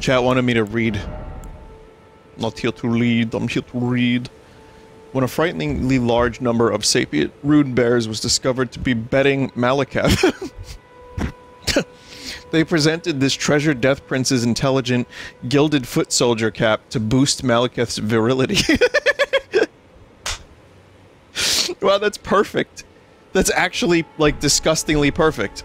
Chat wanted me to read. Not here to lead, I'm here to read. When a frighteningly large number of sapient rude bears was discovered to be bedding Maliketh, they presented this treasured death prince's intelligent gilded foot soldier cap to boost Maliketh's virility. Wow, that's perfect. That's actually, like, disgustingly perfect.